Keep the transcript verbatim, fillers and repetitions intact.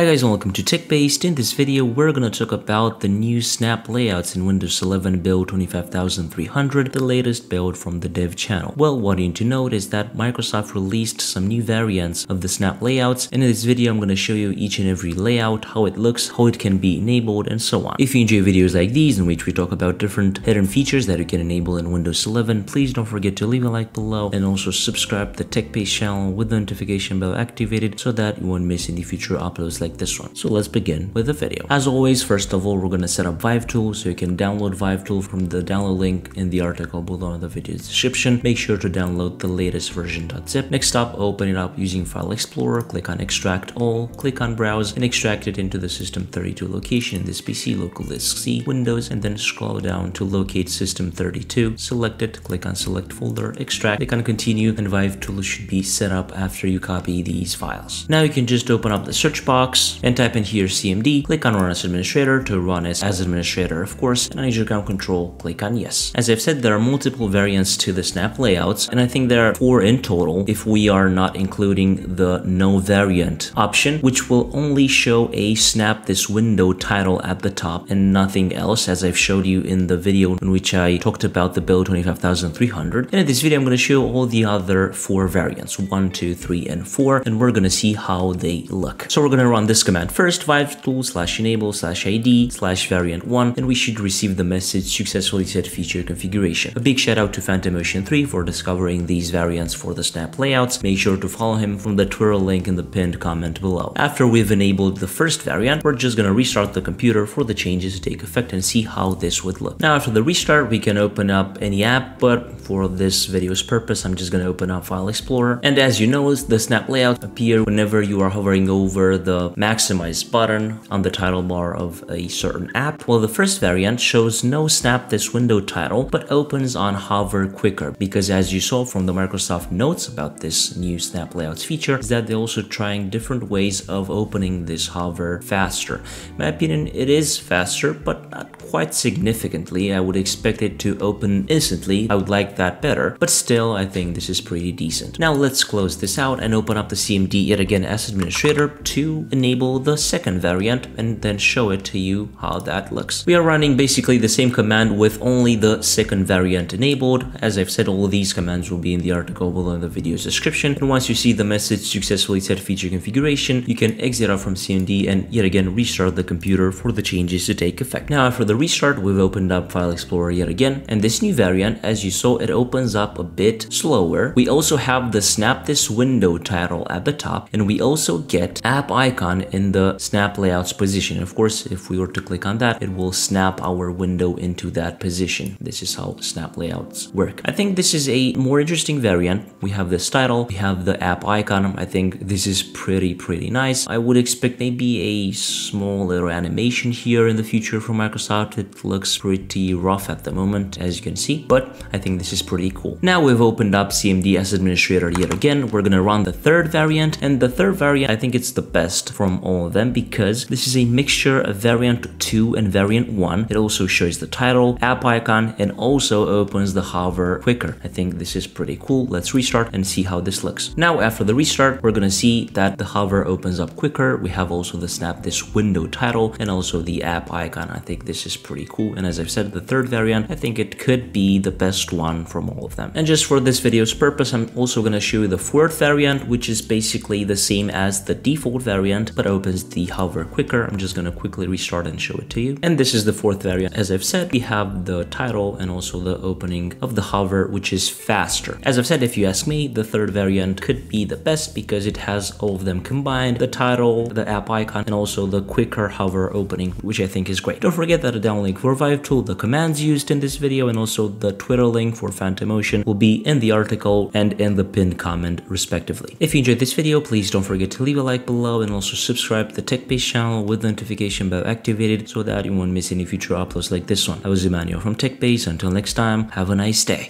Hi guys and welcome to Tech-Based. In this video we're gonna talk about the new Snap Layouts in Windows eleven build twenty-five thousand three hundred, the latest build from the dev channel. Well, what you need to note is that Microsoft released some new variants of the Snap Layouts, and in this video I'm gonna show you each and every layout, how it looks, how it can be enabled, and so on. If you enjoy videos like these in which we talk about different hidden features that you can enable in Windows eleven, please don't forget to leave a like below and also subscribe to the Tech-Based channel with the notification bell activated so that you won't miss any future uploads like this one. So let's begin with the video. As always, first of all, we're gonna set up ViveTool, so you can download ViveTool from the download link in the article below in the video description. Make sure to download the latest version.zip. Next up, open it up using File Explorer, click on Extract All, click on Browse, and extract it into the System thirty-two location in this P C, local disk C, Windows, and then scroll down to locate System thirty-two, select it, click on Select Folder, extract, click on Continue, and ViveTool should be set up after you copy these files. Now you can just open up the search box and type in here C M D, click on Run as Administrator to run as, as administrator, of course, and on user account control, click on Yes. As I've said, there are multiple variants to the Snap Layouts, and I think there are four in total if we are not including the No Variant option, which will only show a Snap This Window title at the top and nothing else, as I've showed you in the video in which I talked about the build twenty-five thousand three hundred. And in this video, I'm going to show all the other four variants, one, two, three, and four, and we're going to see how they look. So we're going to run this command first, ViveTool slash enable slash id slash variant one, and we should receive the message successfully set feature configuration. A big shout out to Phantom Ocean three for discovering these variants for the Snap Layouts. Make sure to follow him from the Twitter link in the pinned comment below. After we've enabled the first variant, we're just gonna restart the computer for the changes to take effect and see how this would look. Now after the restart, we can open up any app, but for this video's purpose, I'm just gonna open up File Explorer. And as you notice, the Snap Layouts appear whenever you are hovering over the maximize button on the title bar of a certain app. Well, the first variant shows no Snap This Window title, but opens on hover quicker, because as you saw from the Microsoft notes about this new Snap Layouts feature, is that they're also trying different ways of opening this hover faster. In my opinion, it is faster, but not quite significantly. I would expect it to open instantly. I would like that better, but still, I think this is pretty decent. Now let's close this out and open up the C M D yet again as administrator to enable the second variant and then show it to you how that looks. We are running basically the same command with only the second variant enabled. As I've said, all of these commands will be in the article below in the video's description. And once you see the message successfully set feature configuration, you can exit out from C M D and yet again restart the computer for the changes to take effect. Now after the restart, we've opened up File Explorer yet again, and this new variant, as you saw, it opens up a bit slower. We also have the Snap This Window title at the top, and we also get app icon in the Snap Layouts position. Of course, if we were to click on that, it will snap our window into that position. This is how Snap Layouts work. I think this is a more interesting variant. We have this title, we have the app icon. I think this is pretty, pretty nice. I would expect maybe a small little animation here in the future from Microsoft. It looks pretty rough at the moment, as you can see, but I think this is pretty cool. Now we've opened up C M D as administrator yet again. We're gonna run the third variant, and the third variant, I think it's the best from all of them, because this is a mixture of variant two and variant one. It also shows the title, app icon, and also opens the hover quicker. I think this is pretty cool. Let's restart and see how this looks. Now after the restart, we're gonna see that the hover opens up quicker. We have also the Snap This Window title and also the app icon. I think this is pretty cool, and as I've said, the third variant, I think it could be the best one from all of them. And just for this video's purpose, I'm also gonna show you the fourth variant, which is basically the same as the default variant, but opens the hover quicker. I'm just gonna quickly restart and show it to you. And this is the fourth variant. As I've said, we have the title and also the opening of the hover, which is faster. As I've said, if you ask me, the third variant could be the best because it has all of them combined, the title, the app icon, and also the quicker hover opening, which I think is great. Don't forget that a download link for ViveTool, the commands used in this video, and also the Twitter link for PhantomOcean will be in the article and in the pinned comment respectively. If you enjoyed this video, please don't forget to leave a like below and also So subscribe to the Tech-Based channel with the notification bell activated so that you won't miss any future uploads like this one. I was Emmanuel from Tech-Based. Until next time, have a nice day.